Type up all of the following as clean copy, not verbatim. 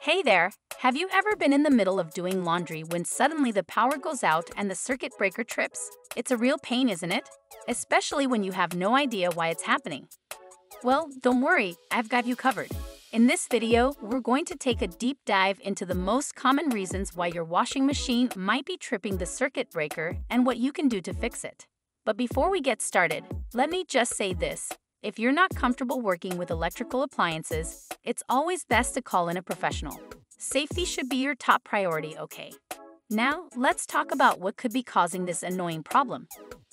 Hey there! Have you ever been in the middle of doing laundry when suddenly the power goes out and the circuit breaker trips? It's a real pain, isn't it? Especially when you have no idea why it's happening. Well, don't worry, I've got you covered. In this video, we're going to take a deep dive into the most common reasons why your washing machine might be tripping the circuit breaker and what you can do to fix it. But before we get started, let me just say this. If you're not comfortable working with electrical appliances, it's always best to call in a professional. Safety should be your top priority, okay? Now, let's talk about what could be causing this annoying problem.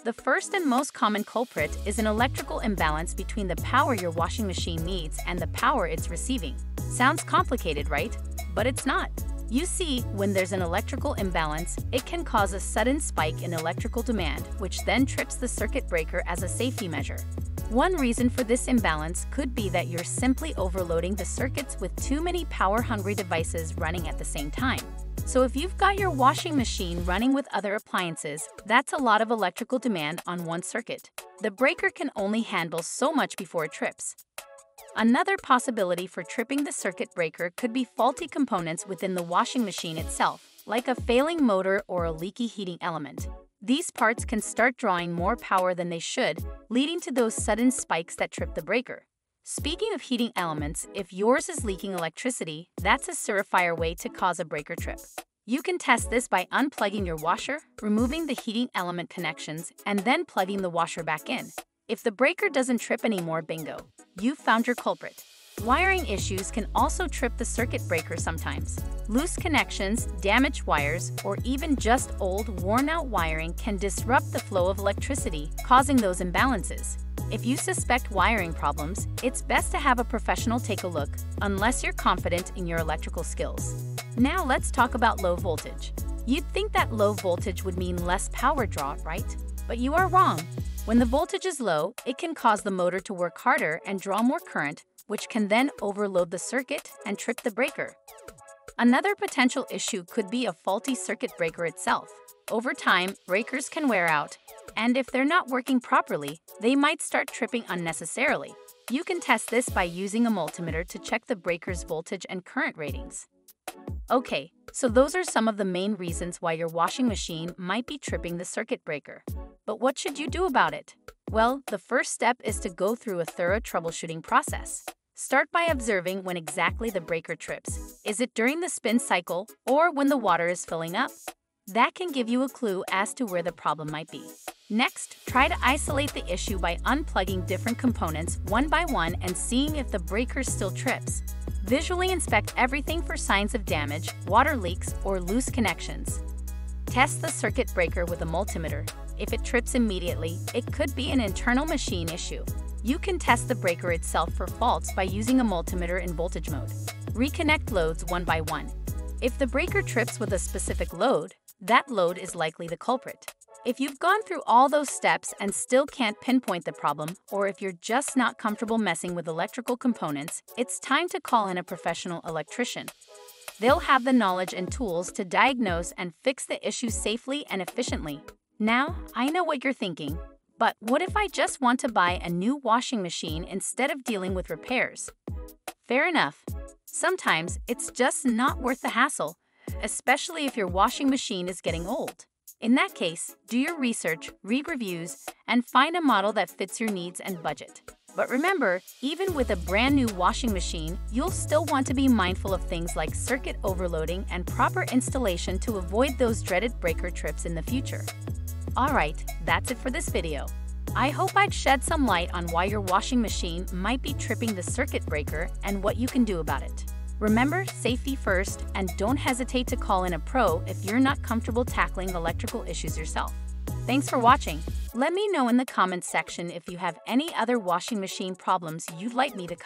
The first and most common culprit is an electrical imbalance between the power your washing machine needs and the power it's receiving. Sounds complicated, right? But it's not. You see, when there's an electrical imbalance, it can cause a sudden spike in electrical demand, which then trips the circuit breaker as a safety measure. One reason for this imbalance could be that you're simply overloading the circuits with too many power-hungry devices running at the same time. So if you've got your washing machine running with other appliances, that's a lot of electrical demand on one circuit. The breaker can only handle so much before it trips. Another possibility for tripping the circuit breaker could be faulty components within the washing machine itself, like a failing motor or a leaky heating element. These parts can start drawing more power than they should, leading to those sudden spikes that trip the breaker. Speaking of heating elements, if yours is leaking electricity, that's a surefire way to cause a breaker trip. You can test this by unplugging your washer, removing the heating element connections, and then plugging the washer back in. If the breaker doesn't trip anymore, bingo, you've found your culprit. Wiring issues can also trip the circuit breaker sometimes. Loose connections, damaged wires, or even just old, worn-out wiring can disrupt the flow of electricity, causing those imbalances. If you suspect wiring problems, it's best to have a professional take a look, unless you're confident in your electrical skills. Now let's talk about low voltage. You'd think that low voltage would mean less power draw, right? But you are wrong. When the voltage is low, it can cause the motor to work harder and draw more current, which can then overload the circuit and trip the breaker. Another potential issue could be a faulty circuit breaker itself. Over time, breakers can wear out, and if they're not working properly, they might start tripping unnecessarily. You can test this by using a multimeter to check the breaker's voltage and current ratings. Okay, so those are some of the main reasons why your washing machine might be tripping the circuit breaker. But what should you do about it? Well, the first step is to go through a thorough troubleshooting process. Start by observing when exactly the breaker trips. Is it during the spin cycle or when the water is filling up? That can give you a clue as to where the problem might be. Next, try to isolate the issue by unplugging different components one by one and seeing if the breaker still trips. Visually inspect everything for signs of damage, water leaks, or loose connections. Test the circuit breaker with a multimeter. If it trips immediately, it could be an internal machine issue. You can test the breaker itself for faults by using a multimeter in voltage mode. Reconnect loads one by one. If the breaker trips with a specific load, that load is likely the culprit. If you've gone through all those steps and still can't pinpoint the problem, or if you're just not comfortable messing with electrical components, it's time to call in a professional electrician. They'll have the knowledge and tools to diagnose and fix the issue safely and efficiently. Now, I know what you're thinking, but what if I just want to buy a new washing machine instead of dealing with repairs? Fair enough. Sometimes it's just not worth the hassle, especially if your washing machine is getting old. In that case, do your research, read reviews, and find a model that fits your needs and budget. But remember, even with a brand new washing machine, you'll still want to be mindful of things like circuit overloading and proper installation to avoid those dreaded breaker trips in the future. Alright, that's it for this video. I hope I've shed some light on why your washing machine might be tripping the circuit breaker and what you can do about it. Remember, safety first, and don't hesitate to call in a pro if you're not comfortable tackling electrical issues yourself. Thanks for watching. Let me know in the comments section if you have any other washing machine problems you'd like me to cover.